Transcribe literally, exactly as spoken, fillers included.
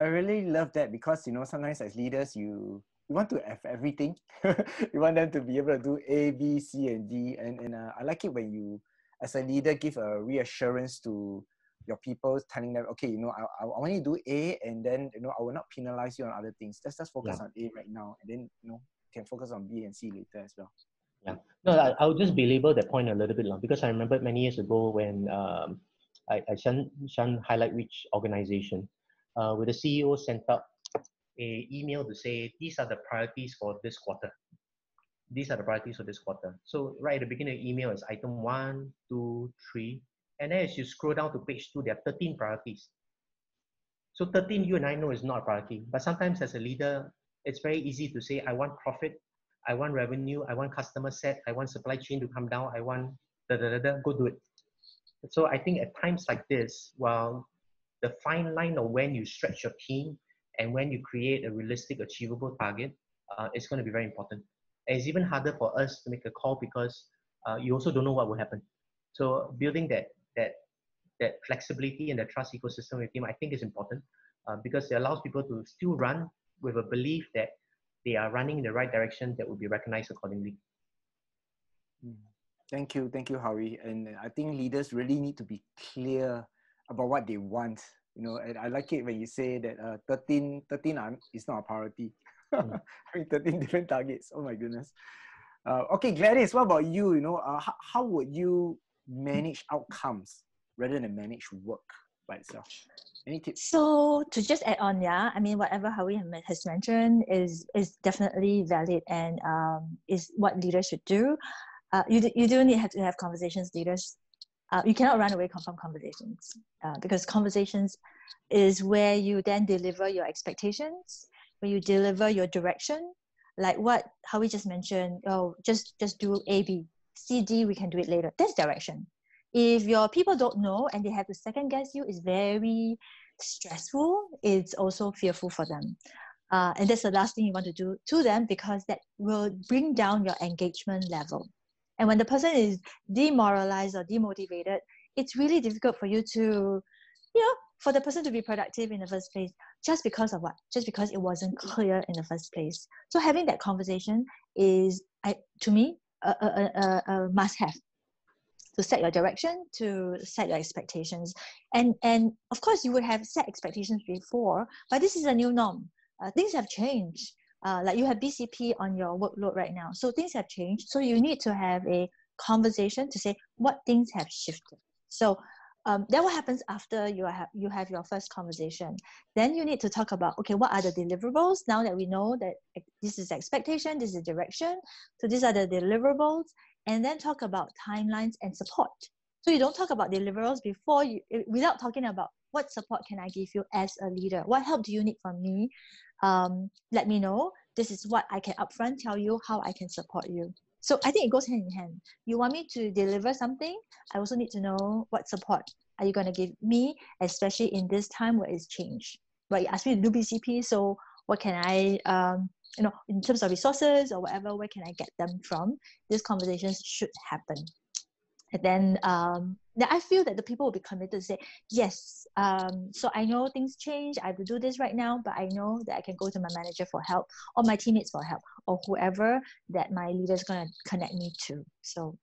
I really love that because, you know, sometimes as leaders, you, you want to have everything. You want them to be able to do A, B, C, and D. And, and uh, I like it when you, as a leader, give a reassurance to your people, telling them, okay, you know, I, I want you to do A, and then, you know, I will not penalize you on other things. Let's just focus yeah. on A right now. And then, you know, you can focus on B and C later as well. Yeah. No, I, I'll just belabor that point a little bit long because I remember many years ago when um, I, I shan't, shan't highlight which organization, uh, where the C E O sent out an email to say, these are the priorities for this quarter. These are the priorities for this quarter. So right at the beginning of the email is item one, two, three. And then as you scroll down to page two, there are thirteen priorities. So thirteen, you and I know is not a priority. But sometimes as a leader, it's very easy to say, I want profit, I want revenue, I want customer set, I want supply chain to come down, I want da da da da, go do it. So I think at times like this, while the fine line of when you stretch your team and when you create a realistic, achievable target, uh, it's going to be very important. And it's even harder for us to make a call because uh, you also don't know what will happen. So building that that that flexibility and the trust ecosystem with team, I think is important uh, because it allows people to still run with a belief that they are running in the right direction that will be recognized accordingly. Thank you. Thank you, Howie. And I think leaders really need to be clear about what they want. You know, and I like it when you say that uh, thirteen, thirteen are, is not a priority. Mm. I mean, thirteen different targets. Oh my goodness. Uh, okay, Gladys, what about you? You know, uh, how, how would you manage outcomes rather than manage work by itself? Any tips? So to just add on, yeah, I mean, whatever Howie has mentioned is is definitely valid and um, is what leaders should do. Uh, you you do need have to have conversations, leaders. Uh, you cannot run away from conversations uh, because conversations is where you then deliver your expectations, where you deliver your direction, like what Howie just mentioned. Oh, just just do A, B, C, D. We can do it later. That's direction. If your people don't know and they have to second guess you, it's very stressful. It's also fearful for them, uh, and that's the last thing you want to do to them because that will bring down your engagement level. And when the person is demoralized or demotivated, it's really difficult for you to, you know, for the person to be productive in the first place, just because of what? Just because it wasn't clear in the first place. So having that conversation is, I, to me, a, a, a, a must-have. To set your direction, to set your expectations. And, and of course, you would have set expectations before, but this is a new norm. Uh, things have changed. Uh, like you have B C P on your workload right now. So things have changed. So you need to have a conversation to say what things have shifted. So um, that what happens after you have, you have your first conversation. Then you need to talk about, okay, what are the deliverables? Now that we know that this is expectation, this is direction. So these are the deliverables. And then talk about timelines and support. So you don't talk about deliverables before you, without talking about what support can I give you as a leader? What help do you need from me? Um, let me know. This is what I can upfront tell you how I can support you. So I think it goes hand in hand. You want me to deliver something? I also need to know what support are you going to give me, especially in this time where it's changed. But you asked me to do B C P, so what can I, um, you know, in terms of resources or whatever, where can I get them from? These conversations should happen. And then, um, then I feel that the people will be committed to say, yes, um, so I know things change, I will do this right now, but I know that I can go to my manager for help or my teammates for help or whoever that my leader is going to connect me to. So